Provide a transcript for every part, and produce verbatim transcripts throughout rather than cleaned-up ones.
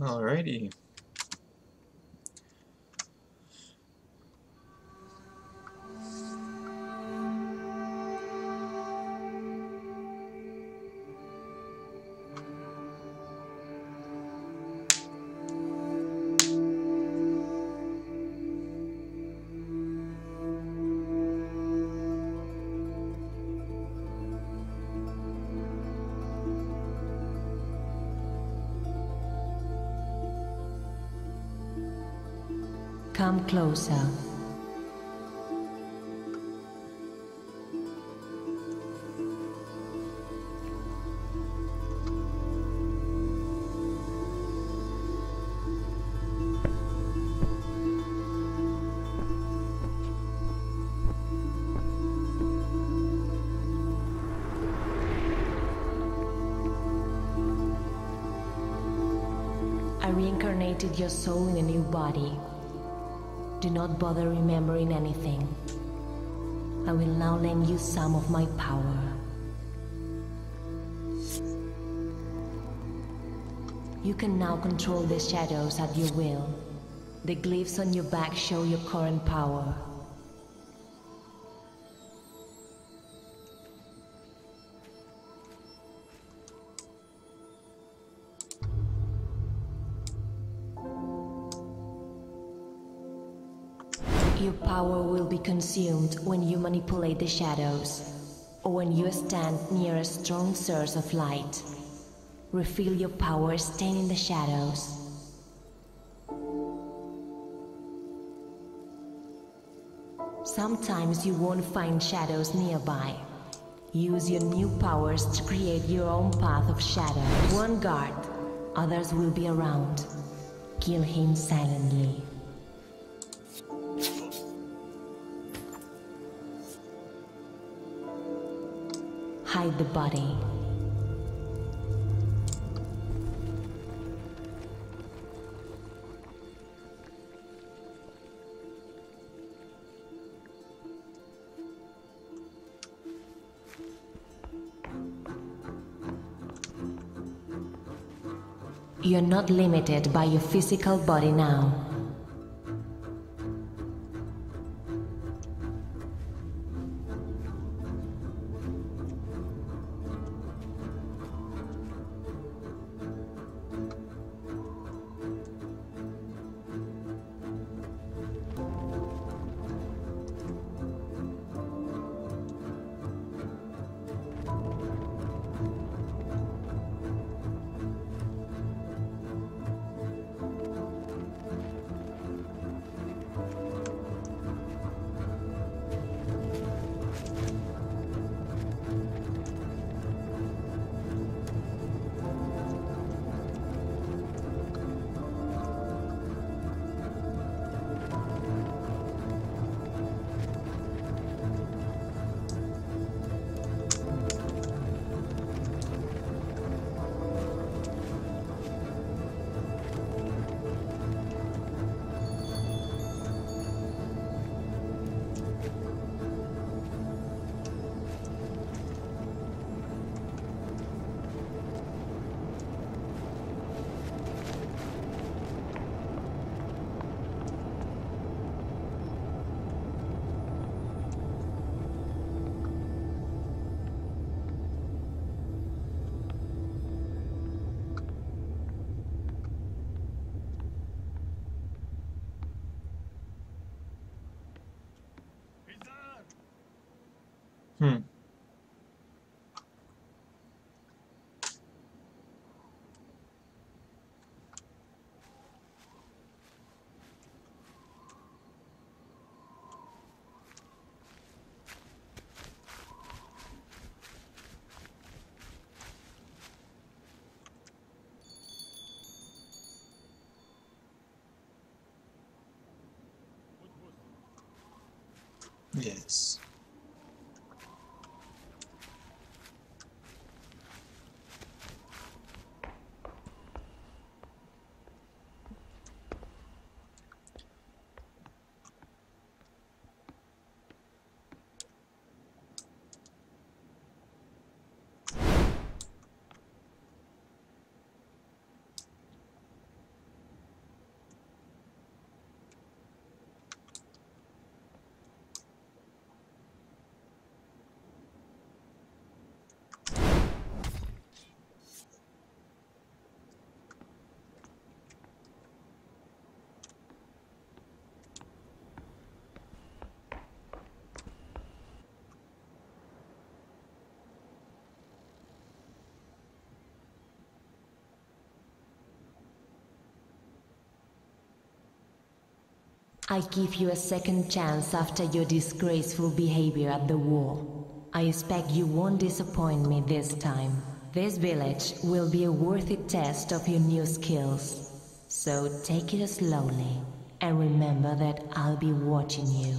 Alrighty. Come closer. I reincarnated your soul in a new body. Do not bother remembering anything. I will now lend you some of my power. You can now control the shadows at your will. The glyphs on your back show your current power. Your power will be consumed when you manipulate the shadows, or when you stand near a strong source of light. Refill your power staying in the shadows. Sometimes you won't find shadows nearby. Use your new powers to create your own path of shadow. One guard, others will be around. Kill him silently. Hide the body. You're not limited by your physical body now. Hmm. Yes. I give you a second chance after your disgraceful behavior at the war. I expect you won't disappoint me this time. This village will be a worthy test of your new skills. So take it slowly, and remember that I'll be watching you.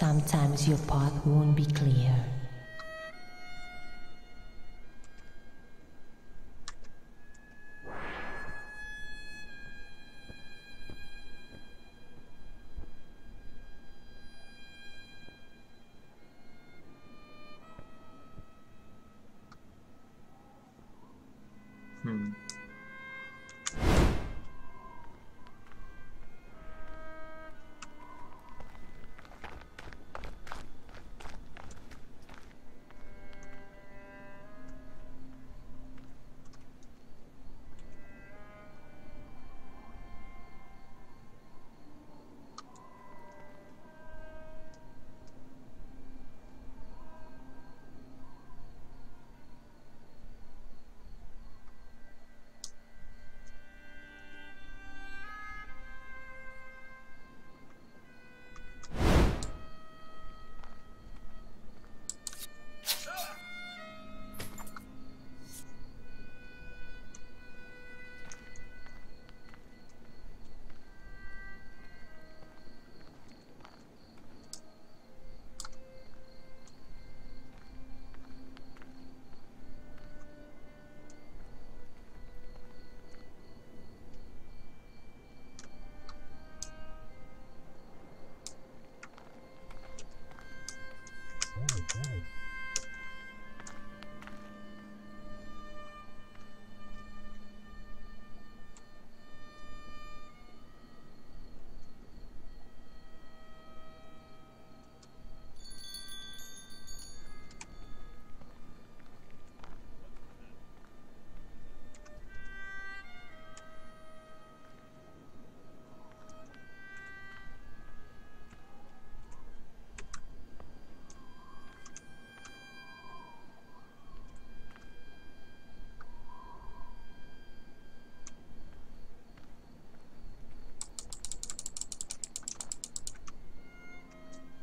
Sometimes your path won't be clear. Hmm.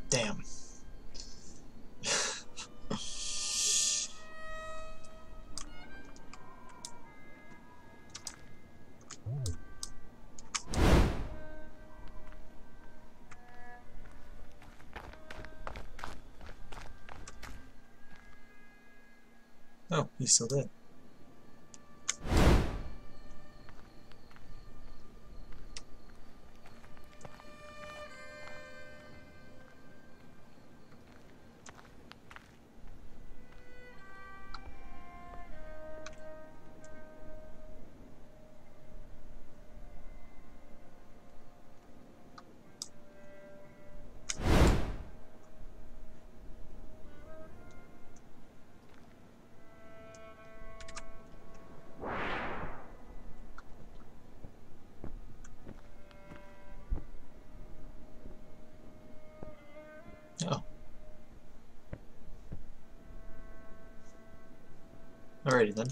Damn. Oh, he's still dead. Alrighty then.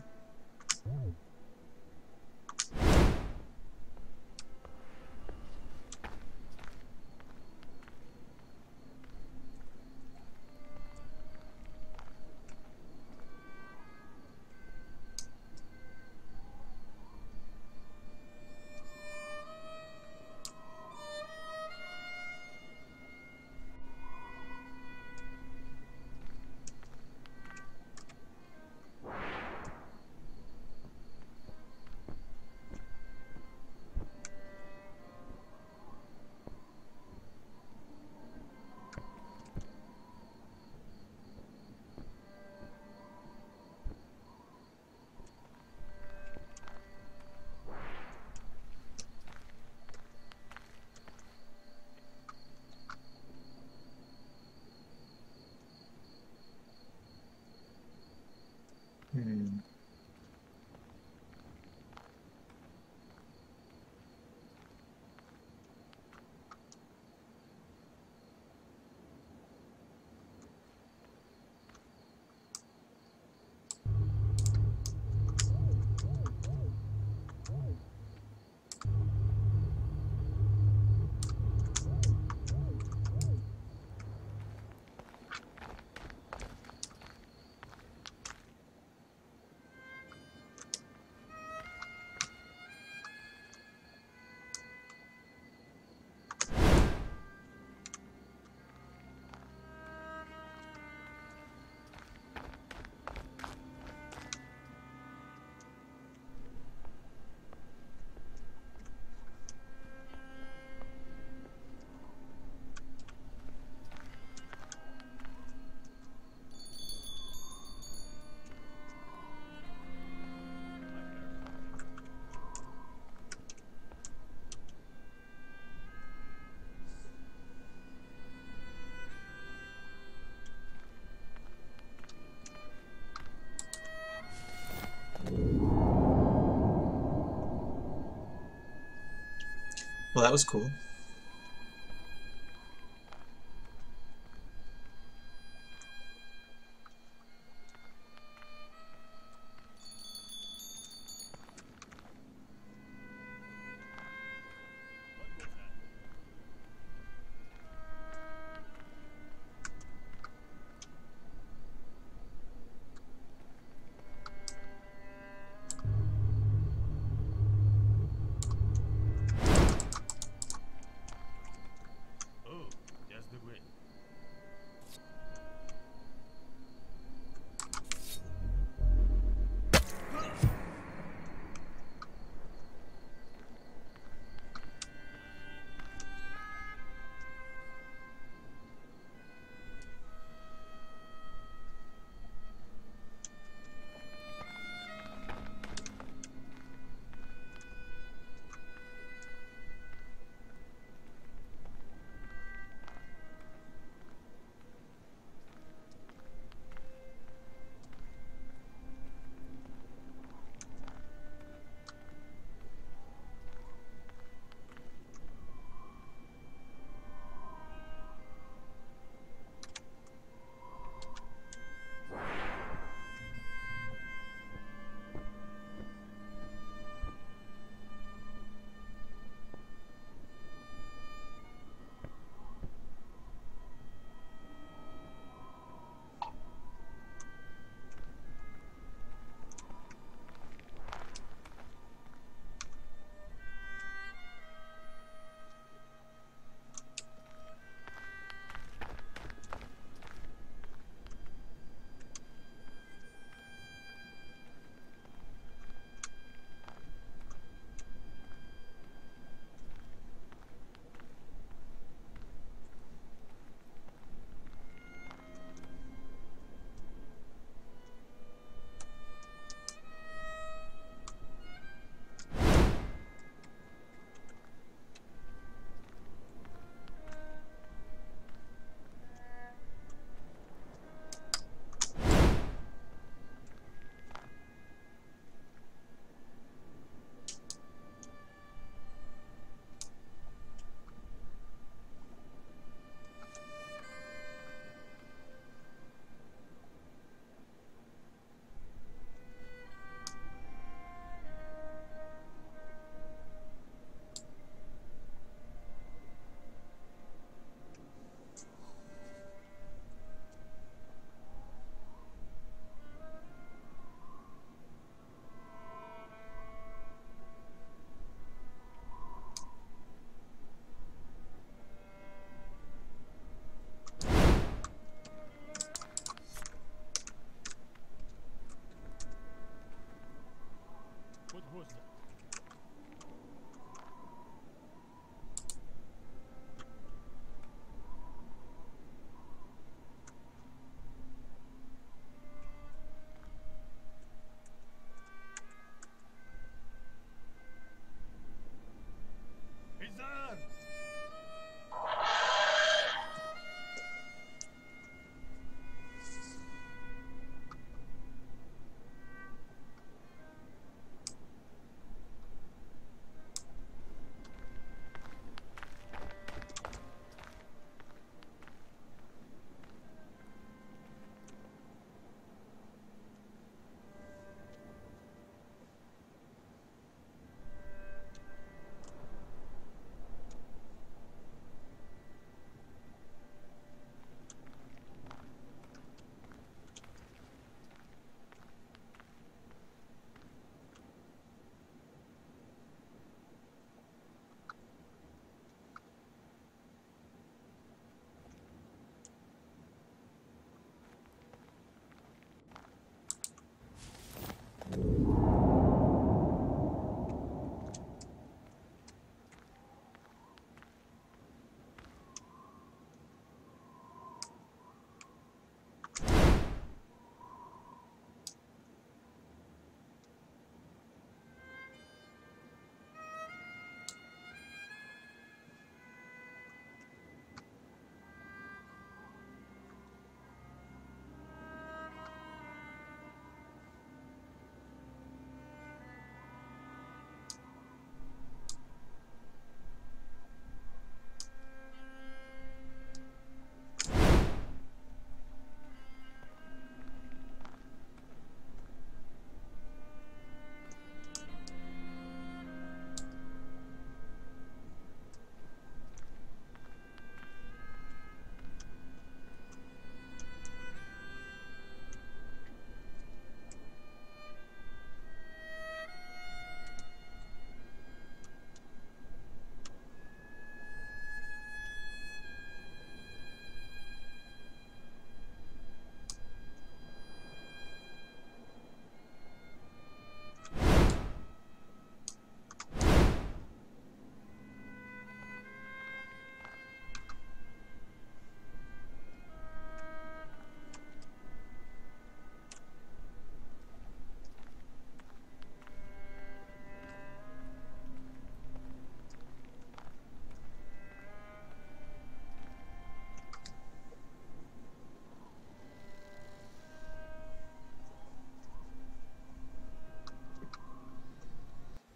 Well, that was cool.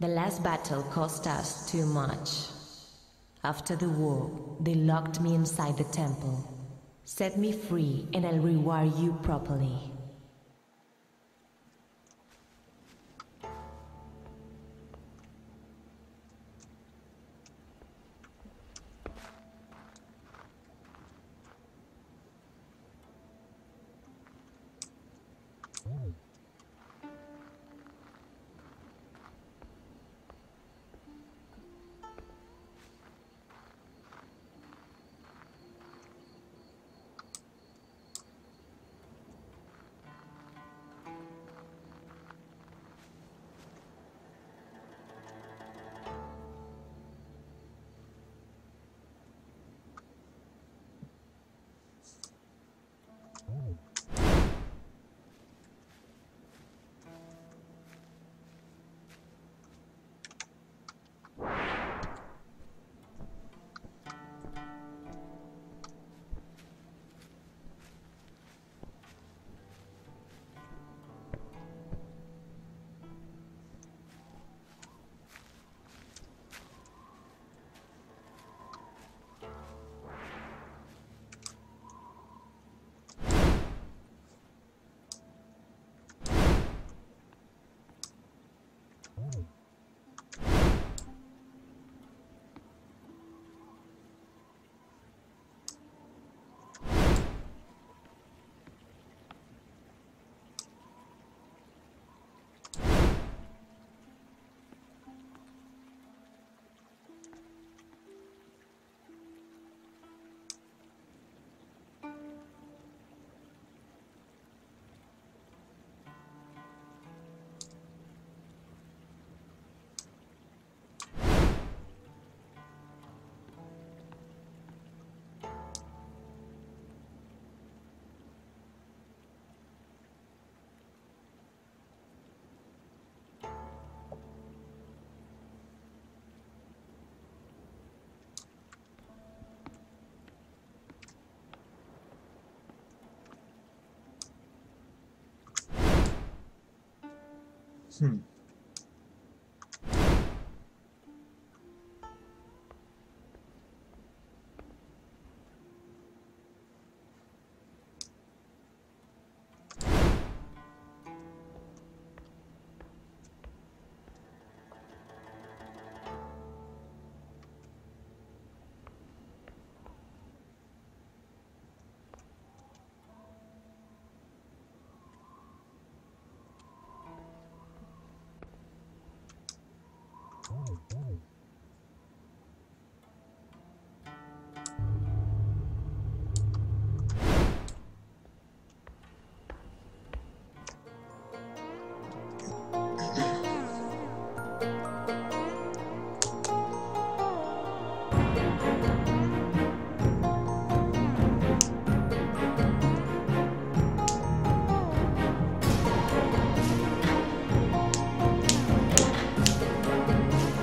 The last battle cost us too much. After the war, they locked me inside the temple. Set me free and I'll reward you properly. Hmm.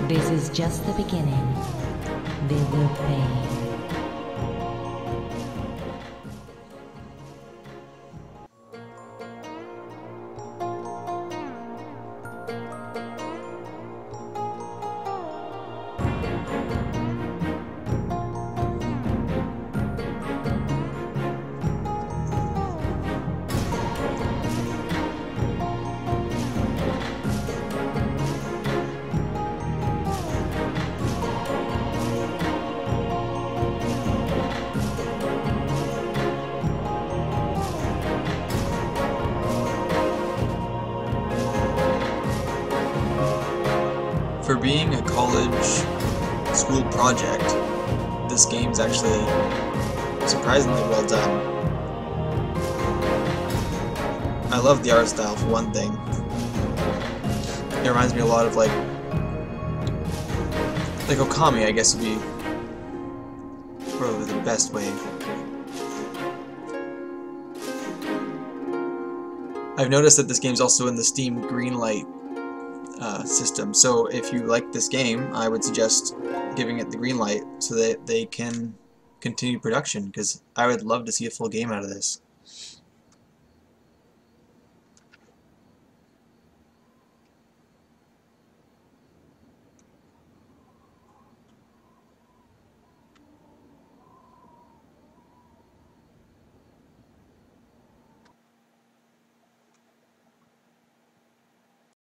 This is just the beginning. They will pay. For being a college school project, this game's actually surprisingly well done. I love the art style for one thing. It reminds me a lot of like like Okami, I guess would be probably the best way. I've noticed that this game's also in the Steam Greenlight Uh, system. So if you like this game, I would suggest giving it the green light so that they can continue production, because I would love to see a full game out of this.